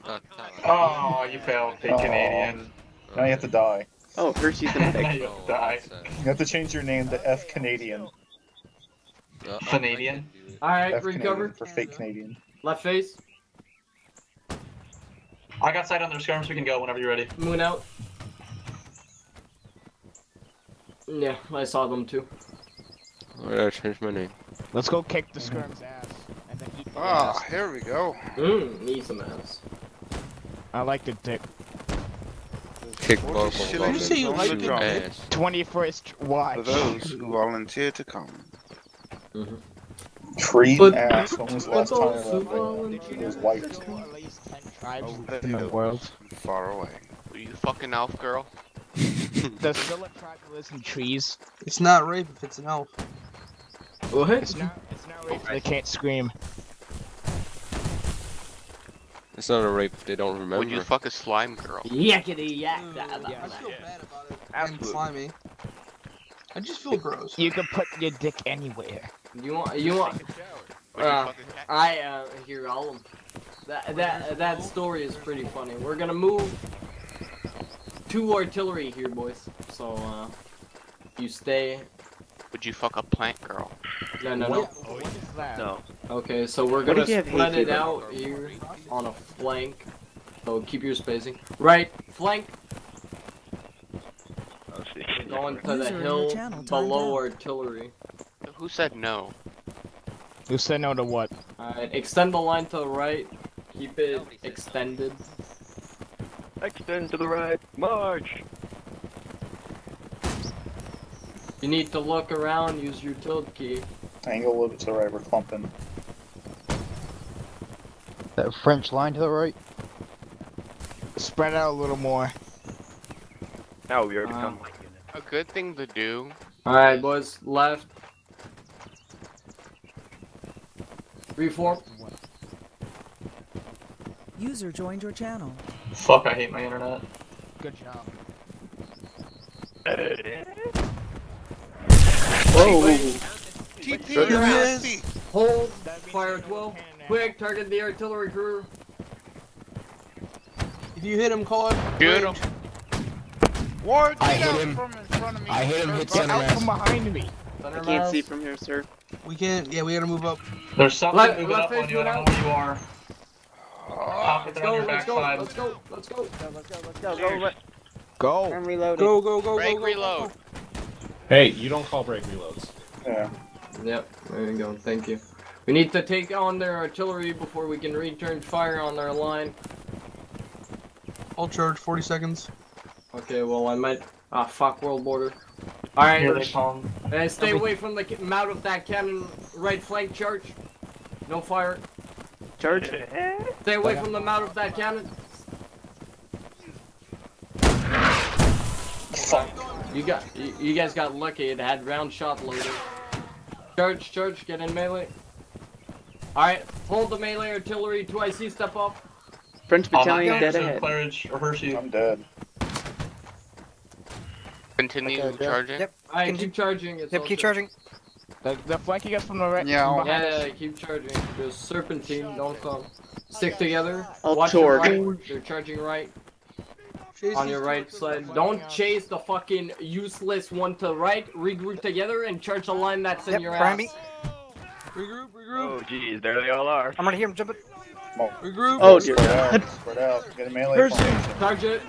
No, oh, you failed, fake oh. Canadian. Now you have to die. Oh, Hershey's gonna fake. You have to die. You have to change your name to F Canadian. Uh, Canadian. All right, F recover Canadian for fake Canadian. Left face. I got sight on their skirms, we can go whenever you're ready. Moon out. Yeah, I saw them too. Alright, I changed my name. Let's go kick the skirms' ass. And then eat ah, ass. Here we go. Mmm, need some ass. I like the dick. Kick ball, ball, you say you like the ass? twenty-first watch. For those who volunteer to come. Mm-hmm. Tree but, ass, when was the last time it was wiped? Oh, in the world. Far away. Are you fucking elf girl? There's still a tribe that lives in trees. It's not rape if it's an elf. What? It's not, it's not rape if they can't scream. It's not a rape if they don't remember. When you fuck a slime girl. Yakety yak. Ooh, yeah, I feel yeah. bad about it. Absolutely. Slimy. I just feel gross. You can put your dick anywhere. You want, you want. Uh, I, uh, hear all of them. That, that, that story is pretty funny. We're gonna move. two artillery here, boys. So, uh, if you stay... Would you fuck up plant, girl? No, no, no. What, what is that? No. Okay, so we're gonna spread it out here on a flank. So keep your spacing. Right, flank! We're going to the hill below artillery. Who said no? Who said no to what? Alright, extend the line to the right. Keep it extended. Extend to the right. March! You need to look around, use your tilt key. Angle a little bit to the right, we're clumping. That French line to the right? Spread out a little more. Now we already come. A good thing to do. Alright, boys, left. Reform. User joined your channel. Fuck, I hate my internet. Good job. Whoa! T P your ass! Hold, fire twelve. Quick, target the artillery crew. If you hit him, call it. Shoot him. Ward, I hit him. From in front of me. I hit him. Hit center out from behind me. I can't see from here, sir. We can't. Yeah, we gotta move up. There's something Let, moving up on you. I don't know where you are. Oh, let's, go, let's, go, let's go, let's go, let's go, let's go, let's go, go, let's go. Go. I'm reloading. Go, go, go, break, go, go, reload. Go. Hey, you don't call break reloads. Yeah. Yep. There you go. Thank you. We need to take on their artillery before we can return fire on their line. I'll charge. Forty seconds. Okay. Well, I might. Ah, fuck. World border. All right. Hey, stay Every... away from the mount of that cannon. Right flank charge. No fire. Charge. Stay away from the mouth of that cannon. You got, you, you guys got lucky. It had round shot loaded. Charge, charge, get in melee. All right, hold the melee artillery. two I C, step up. French battalion dead ahead. Clarence, rehearse you. I'm dead. Continue okay, charging. Yep. All right, keep charging. It's yep, keep charging. The, the flank you got from the right. Yeah, yeah, yeah, keep charging. There's serpentine, don't come. Stick together. I'll Watch your right. They're charging right. Chase on your right side. Don't out. chase the fucking useless one to the right. Regroup together and charge the line that's yep, in your ass. Me. Regroup, regroup. Oh, jeez, there they all are. I'm gonna hear him jumping. Oh. Regroup. Oh, dear. Spread out. Spread out. Get a melee. Charge it.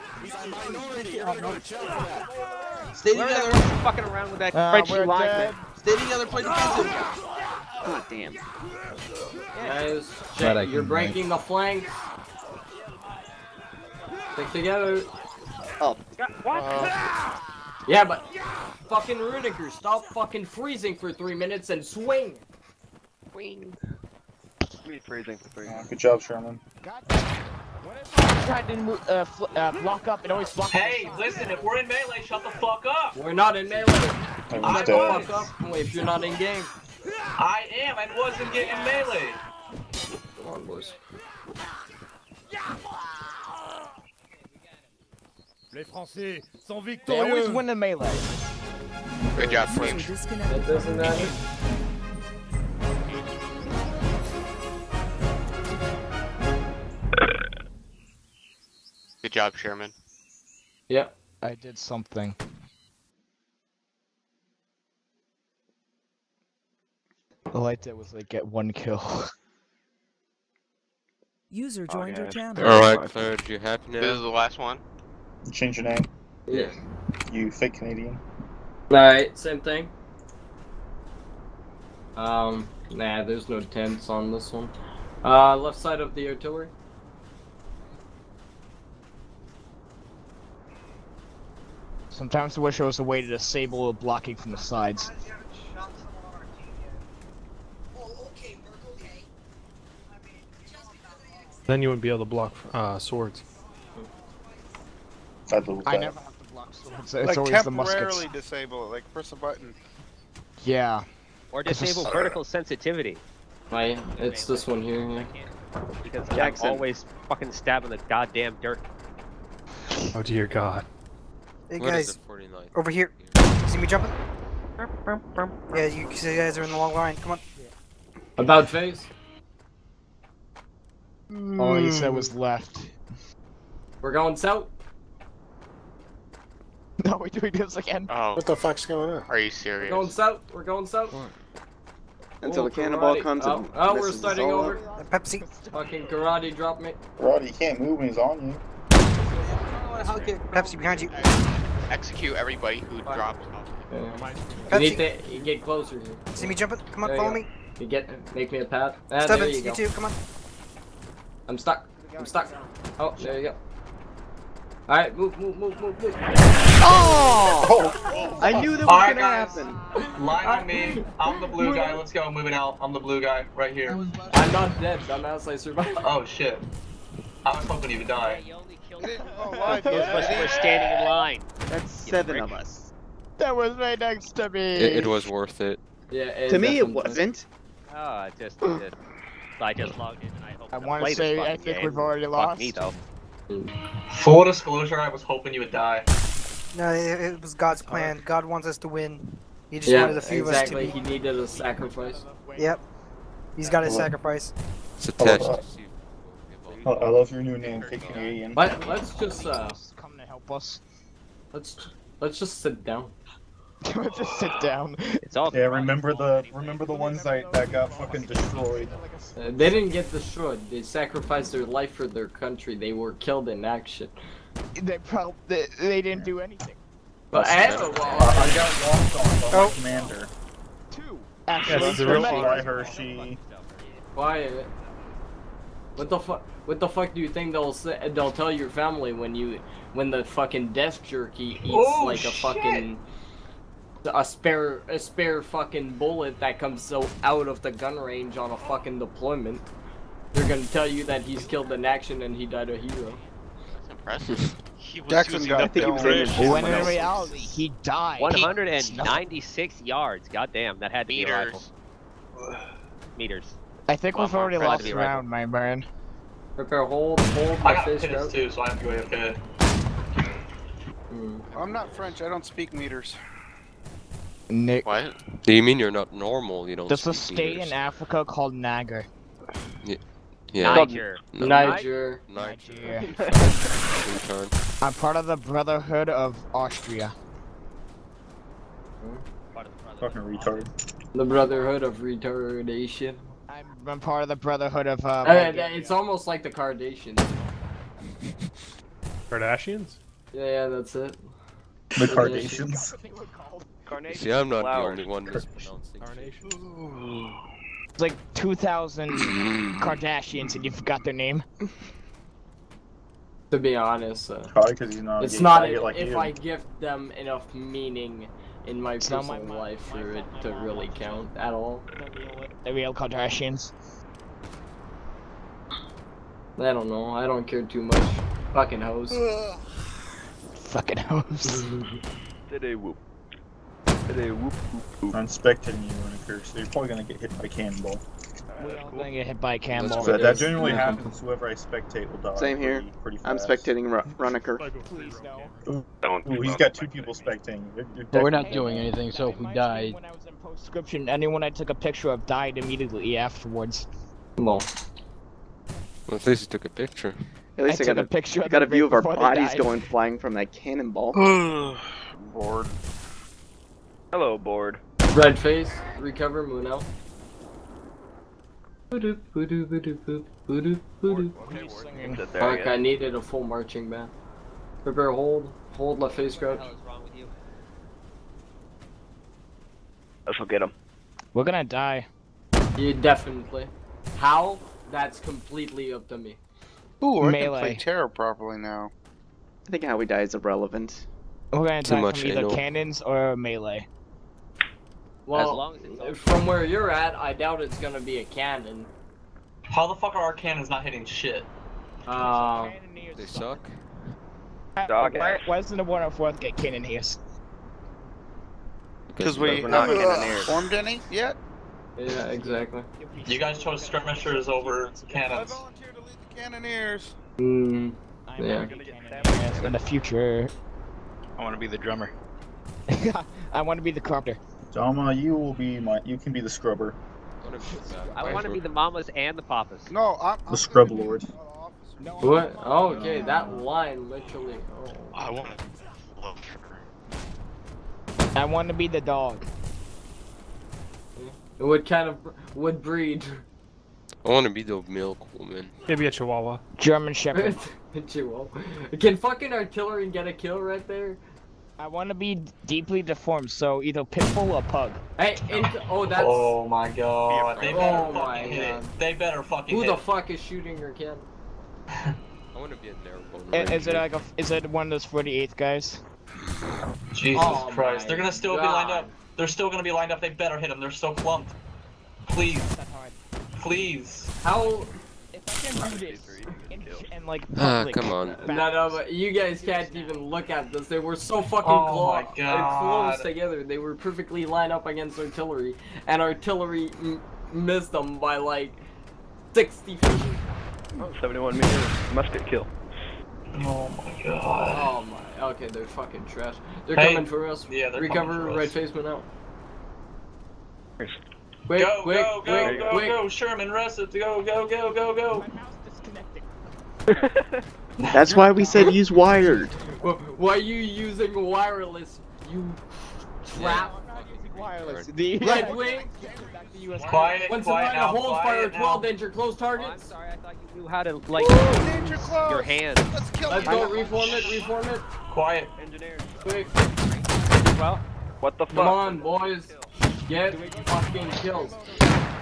Stay together. Fucking around with that uh, French line. Dead. They didn't other play defensive. God damn. Guys, check. You're breaking the flanks. Stick together. Oh. What? Uh, yeah, but fucking Rudiger, stop fucking freezing for three minutes and swing. Swing. We're freezing for three. Uh, good job, Sherman. I tried to uh, uh, block up and always block Hey, up. listen, if we're in melee, shut the fuck up! We're not in melee! I, I fuck up Wait, if you're not in game. I am, I wasn't getting melee! Come on, boys. Les Français sont victorieux! They always win the melee. Good job, French. That doesn't matter. Good job, Sherman. Yep, I did something. All I did was like get one kill. User joined oh, yeah. your channel. Alright, Claire, you happy now? This is the last one. You change your name. Yeah. You fake Canadian. Alright, same thing. Um, nah, there's no tents on this one. Uh, left side of the artillery. Sometimes I wish there was a way to disable blocking from the sides. Then you wouldn't be able to block uh, swords. I, I never have to block swords. It's, it's like always the muskets. Temporarily disable it, like press a button. Yeah. Or disable just... vertical sensitivity. Right, it's this one here. Yeah. I can't. Because Jackson always fucking stabbing the goddamn dirt. Oh dear God. Hey guys, over here. You see me jumping? Yeah, you, you guys are in the long line. Come on. About face. Mm. All he said was left. We're going south. no, we're doing this again. Oh. What the fuck's going on? Are you serious? We're going south. We're going south. What? Until oh, the cannonball comes oh, and oh, we're starting over. Pepsi. Fucking karate dropped me. Karate, you can't move when he's on you. Oh, okay. Pepsi behind you. Execute everybody who Fine. dropped. Yeah. You need to you get closer. Here. See me jumping? Come on, follow go. me. You get, make me a path. Ah, Stop there it. You, you too, come on. I'm stuck. I'm stuck. Oh, there you go. All right, move, move, move, move, move. Oh! oh I knew that was right, gonna guys. happen. Line on me. I'm the blue guy. Let's go. Moving out. I'm the blue guy right here. I'm not dead. I'm out. I survived. Oh shit! I was hoping you would die. Oh, why? We're standing in line. That's seven of us. That was right next to me. It, it was worth it. Yeah. It to me, it wasn't. Oh, I just did. I just logged in and I hope. I want to say I think we've already lost. Me though. Full disclosure, I was hoping you would die. No, it, it was God's plan. God wants us to win. He just yeah, wanted a few exactly. of us to win. He needed a sacrifice. Yep. He's got his oh, sacrifice. It's a test. Oh, I love your new name, Big Canadian. Let, let's just, uh... come to help us. Let's, let's just sit down. Just sit down. It's all yeah, remember the remember the ones that, that got fucking destroyed. Uh, they didn't get destroyed. They sacrificed their life for their country. They were killed in action. They probably they, they didn't do anything. But I, I got lost on the oh. commander. Two. Actually, yes, the real by Hershey. Why? What the fuck? What the fuck do you think they'll say? They'll tell your family when you when the fucking death jerky eats oh, like a fucking. Shit. A spare, a spare fucking bullet that comes so out of the gun range on a fucking deployment. They're gonna tell you that he's killed in action and he died a hero. That's impressive. He was Jackson got the he When in reality, he died. one hundred ninety-six he... yards. Goddamn, that had to Meters. be a rifle. Meters. I think well, we've already lost the round, my man. Prepare, hold, hold my fist out. I got pins too, so I have to go okay. Mm. I'm not French. I don't speak meters. Nick. What? Do you mean you're not normal? You don't. There's a state in Africa called Niger. Yeah. yeah. Niger. No. Niger. Niger. Niger. I'm part of the Brotherhood of Austria. Part of the Fucking retard. The Brotherhood of Retardation. I'm, I'm part of the Brotherhood of. Uh, uh, it's almost like the Kardashians. Kardashians? Yeah, yeah, that's it. The Kardashians. Carnation See, I'm not flowers. the only one mispronouncing. It's like two thousand Kardashians and you forgot their name. To be honest, uh, probably because he's not. It's not if, like if I give them enough meaning in my it's personal my, life my, for my, it to really count at all. The real Kardashians. I don't know. I don't care too much. Fucking hoes. Fucking hoes. Today whoop. Whoop, whoop, whoop. I'm expecting you in a curse, so you're probably gonna get hit by cannonball. We're all cool. gonna get hit by a cannonball. So that generally yeah. happens, whoever I spectate will die. Same here. Pretty, pretty I'm spectating Runaker. Please no. Ooh, Ooh, he's got two people spectating. They're, they're but we're not doing anything, so if we die... When I was in post-scription, anyone I took a picture of died immediately afterwards. Well, well at least you took a picture. At least I, I got, a, picture I got a view of our bodies going flying from that cannonball. Bored. Hello, board. Red face, recover, moon out. Boop, boop, boop, boop, boop, boop. Fuck, I needed a full marching band. Prepare, hold, hold left face crouch. What the hell is wrong with you? Let's go get him. We're gonna die. You definitely. How? That's completely up to me. Ooh, we're gonna play terror properly now. I think how we die is irrelevant. We're gonna die from either cannons or melee. Well, as long as it's from where you're at, I doubt it's gonna be a cannon. How the fuck are our cannons not hitting shit? Uh, they suck. Why doesn't the one oh fourth get cannoneers? Because we we're not uh, formed any yet? Yeah, exactly. You guys chose skirmishers over cannons. I volunteer to lead the cannoneers. Mm, yeah. In the future. I want to be the drummer. I want to be the carpenter. Dama, you will be my. You can be the scrubber. I want to be the mamas and the papas. No, I'm the scrub lord. What? Okay, that line literally. Oh. I want to love her. I want to be the dog. What kind of, what breed? I want to be the milk woman. Maybe a Chihuahua. German Shepherd. A Chihuahua. Can fucking artillery get a kill right there? I want to be deeply deformed, so either pitbull or pug. Hey, and, oh that's. Oh my god. They better oh fucking hit god. It. They better fucking. Who hit the fuck is shooting your kid? I want to be in there. Is, is it like a? Is it one of those forty-eighth guys? Jesus oh Christ! They're gonna still god. be lined up. They're still gonna be lined up. They better hit them. They're so clumped. Please. That's hard. Please. How? If I can do this. And like public. Ah, come on. No, no, but you guys can't even look at this. They were so fucking oh close. My God. Close together. They were perfectly lined up against artillery, and artillery m missed them by like sixty feet. Oh, seventy-one meters. Musket kill. Oh my God. Oh my. Okay, they're fucking trash. They're hey. coming for us. Yeah, they're Recover right us. Facement out. Quick, go, quick, go, quick, go, quick. go, Sherman, rest it. Go, go, go, go, go. My mouse disconnected. That's why we said use wired. Why are you using wireless, you trap? Yeah, I'm not using wireless. The Red Wing! Quiet, Once quiet now, hold quiet fire now. twelve inch or close target. Oh, I'm sorry, I thought you knew how to, like, Ooh, your hand. Let's, kill Let's go, reform it, reform it. Quiet. Engineers. Quick. Well, what the fuck? Come on, boys. Get fucking kills.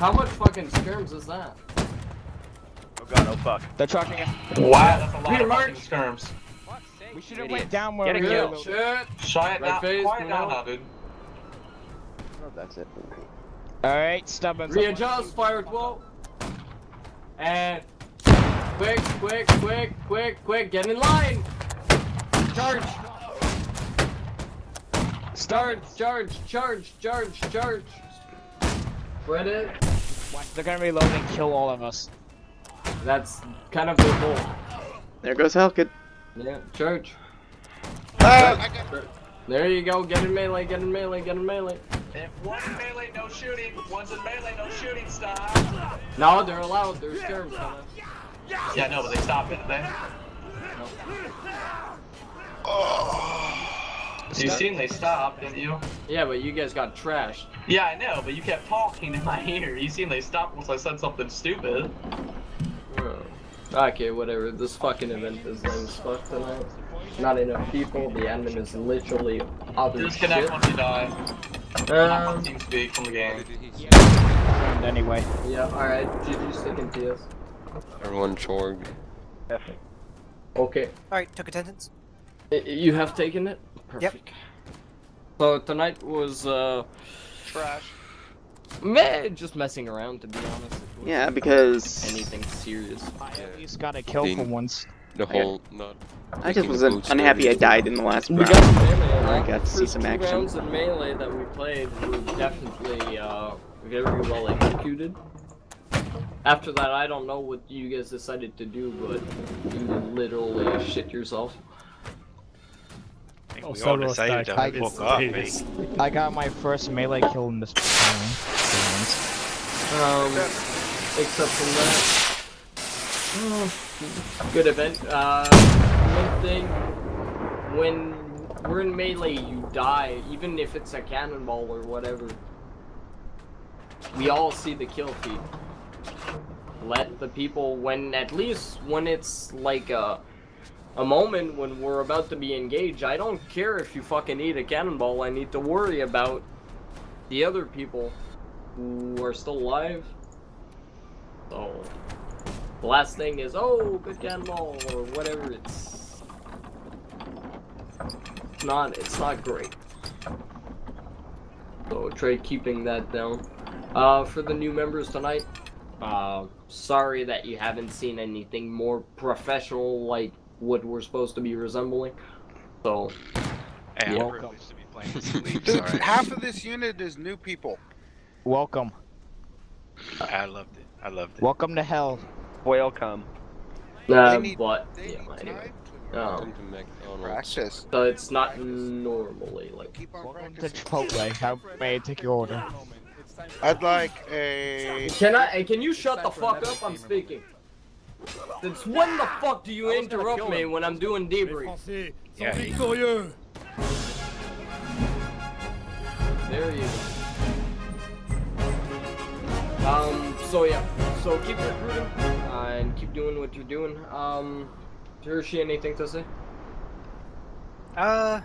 How much fucking skirms is that? Oh god, oh fuck. They're tracking us. Wow, that's a lot Peter of fucking skirms. We should have went down where we were. Get a kill. Shit. Shut it face, quiet down now, dude. Oh, that's it. Alright, stubborn. Readjust, fire twelve. And... Quick, quick, quick, quick, quick, get in line! Charge! Charge, charge, charge, charge, charge. Spread it. They're gonna reload and kill all of us. That's kind of their goal. There goes Halkid. Yeah, charge. Ah, there you go, get in melee, get in melee, get in melee. If one's in melee, no shooting. One's in melee, no shooting, stop. No, they're allowed, they're scared. Yeah, no, but they stopped it, didn't they? Nope. Oh. You seen they stopped, didn't you? Yeah, but you guys got trashed. Yeah, I know, but you kept talking in my ear. You seen they stopped once I said something stupid. Whoa. Okay, whatever. This fucking event is lame as fuck tonight. Not enough people. The admin is literally other Disconnect shit. Once you die. Um, Team speak from the game. Yeah. Anyway. Yeah. All right. G G sticking to us. Everyone chorged. Okay. All right. Took attendance. I you have taken it. Perfect. Yep. So tonight was uh trash. Meh, just messing around to be honest. Yeah, because anything serious. I at least got a kill for once. The whole not. I just was unhappy I died in the last round. We got melee, right? I got to see some action. The rounds of melee that we played were definitely uh very well executed. After that, I don't know what you guys decided to do, but you literally shit yourself. Oh, so decided I, I, up, I got my first melee kill in this game. Um, except from that, oh, good event. Uh, one thing, when we're in melee, you die, even if it's a cannonball or whatever. We all see the kill feed. Let the people, when at least when it's like a. A moment when we're about to be engaged, I don't care if you fucking eat a cannonball, I need to worry about the other people who are still alive. So, the last thing is, oh, good cannonball, or whatever, it's not, it's not great. So, try keeping that down. Uh, for the new members tonight, uh, sorry that you haven't seen anything more professional, like, what we're supposed to be resembling. So, hey, yeah. welcome. Dude, half of this unit is new people. Welcome. I loved it. I loved it. Welcome to hell. Welcome. Uh, need, but yeah, anyway. Um, practice. So it's not practice. normally like. Welcome to Chipotle. How may I take your order? I'd like a. Can I? Can you shut the fuck up? I'm speaking. Since when the fuck do you interrupt me when I'm doing debrief? Yeah. There you go. Um, so yeah, so keep recruiting uh, and keep doing what you're doing. Um, is there anything to say? Uh,